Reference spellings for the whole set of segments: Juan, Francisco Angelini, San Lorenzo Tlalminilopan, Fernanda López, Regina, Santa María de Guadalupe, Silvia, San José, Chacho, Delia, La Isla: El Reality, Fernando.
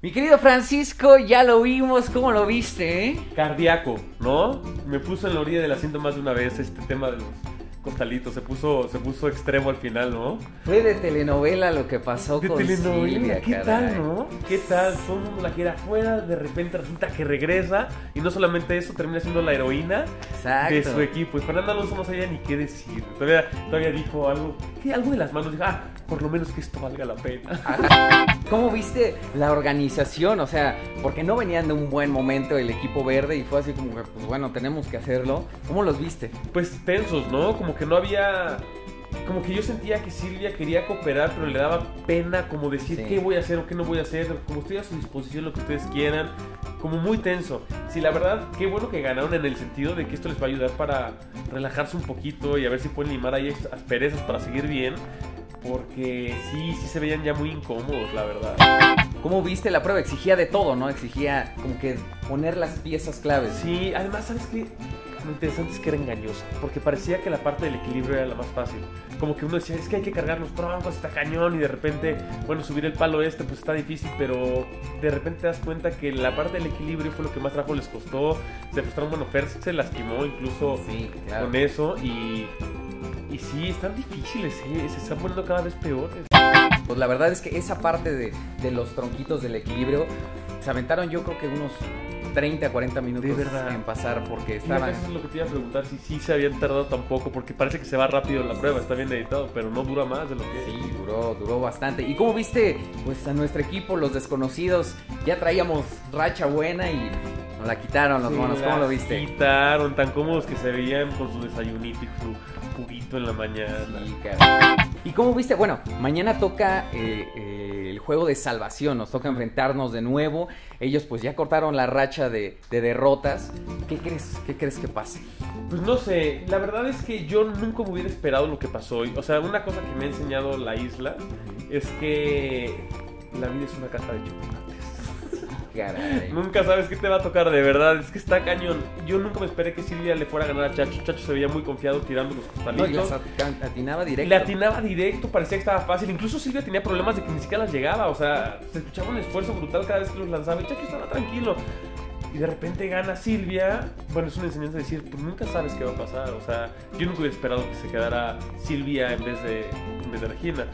Mi querido Francisco, ya lo vimos, ¿cómo lo viste, eh? Cardíaco, ¿no? Me puso en la orilla del asiento más de una vez este tema de los costalitos, se puso extremo al final, ¿no? Fue de telenovela lo que pasó con Silvia, ¿qué tal, no? ¿Qué tal? Todo el mundo la quiere afuera, de repente resulta que regresa, y no solamente eso, termina siendo la heroína de su equipo. Y Fernanda López no sabía ni qué decir, todavía dijo algo, ¿qué? Algo de las manos, dijo, ah, por lo menos que esto valga la pena. ¿Cómo viste la organización? O sea, porque no venían de un buen momento el equipo verde y fue así como que, pues bueno, tenemos que hacerlo. ¿Cómo los viste? Pues tensos, ¿no? Como que no había... Como que yo sentía que Silvia quería cooperar, pero le daba pena como decir qué voy a hacer o qué no voy a hacer. Como estoy a su disposición, lo que ustedes quieran. Como muy tenso. Sí, la verdad, qué bueno que ganaron en el sentido de que esto les va a ayudar para relajarse un poquito y a ver si pueden limar ahí asperezas para seguir bien. Porque sí se veían ya muy incómodos, la verdad. Como viste, la prueba exigía de todo, ¿no? Exigía como que poner las piezas claves. Sí, además, ¿sabes qué? Lo interesante es que era engañosa, porque parecía que la parte del equilibrio era la más fácil. Como que uno decía, es que hay que cargar los troncos, está cañón, y de repente, bueno, subir el palo este, pues está difícil, pero de repente te das cuenta que la parte del equilibrio fue lo que más trabajo les costó. Se frustraron, bueno, Fer se lastimó incluso con eso, y sí, están difíciles, ¿eh? Se están poniendo cada vez peores. Pues la verdad es que esa parte de los tronquitos del equilibrio, se aventaron yo creo que unos 30 a 40 minutos en pasar, porque estaban... Eso es lo que te iba a preguntar, si sí se habían tardado tampoco, porque parece que se va rápido la prueba, está bien editado, pero no dura más de lo que... Sí, duró bastante. ¿Y cómo viste? Pues a nuestro equipo, los desconocidos, ya traíamos racha buena y... Nos la quitaron los monos, ¿cómo lo viste? Quitaron, tan cómodos que se veían con su desayunito y su juguito en la mañana. ¿Y cómo viste? Bueno, mañana toca el juego de salvación, nos toca enfrentarnos de nuevo. Ellos pues ya cortaron la racha de derrotas. ¿Qué crees que pase? Pues no sé, la verdad es que yo nunca me hubiera esperado lo que pasó hoy. O sea, una cosa que me ha enseñado la isla es que la vida es una caja de chocolates. Caray. Nunca sabes qué te va a tocar, de verdad. Es que está cañón. Yo nunca me esperé que Silvia le fuera a ganar a Chacho. Chacho se veía muy confiado tirando los costalitos. No, atinaba directo. Le atinaba directo, parecía que estaba fácil. Incluso Silvia tenía problemas de que ni siquiera las llegaba. O sea, se escuchaba un esfuerzo brutal cada vez que los lanzaba. Y Chacho estaba tranquilo. Y de repente gana Silvia. Bueno, es una enseñanza de decir, pues nunca sabes qué va a pasar. O sea, yo nunca hubiera esperado que se quedara Silvia en vez de Regina.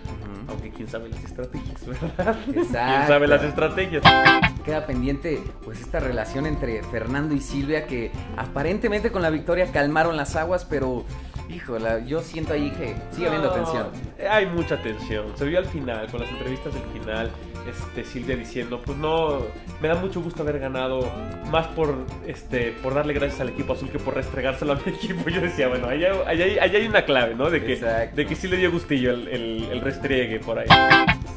Aunque quién sabe las estrategias, ¿verdad? Exacto. Quién sabe las estrategias. Queda pendiente pues esta relación entre Fernando y Silvia, que aparentemente con la victoria calmaron las aguas, pero híjole, yo siento ahí que sigue habiendo tensión. Hay mucha tensión. Se vio al final, con las entrevistas del final, Silvia diciendo, pues no, me da mucho gusto haber ganado, más por darle gracias al equipo azul que por restregárselo a mi equipo. Yo decía, bueno, allá hay una clave, ¿no? De que sí le dio gustillo el restregue por ahí.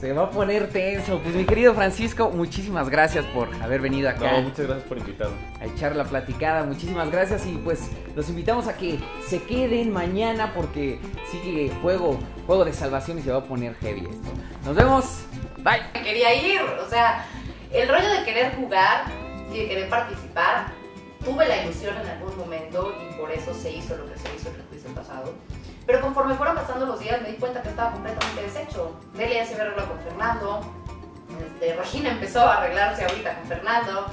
Se va a poner tenso. Pues mi querido Francisco, muchísimas gracias por haber venido acá. No, muchas gracias por invitarme. A echar la platicada, muchísimas gracias, y pues los invitamos a que se queden mañana porque sigue juego de salvación y se va a poner heavy esto. Nos vemos. Bye. Quería ir, o sea, el rollo de querer jugar y de querer participar, tuve la ilusión en algún momento y por eso se hizo lo que se hizo en el juicio pasado. Pero conforme fueron pasando los días me di cuenta que estaba completamente deshecho. Delia se había arreglado con Fernando, Regina empezó a arreglarse ahorita con Fernando,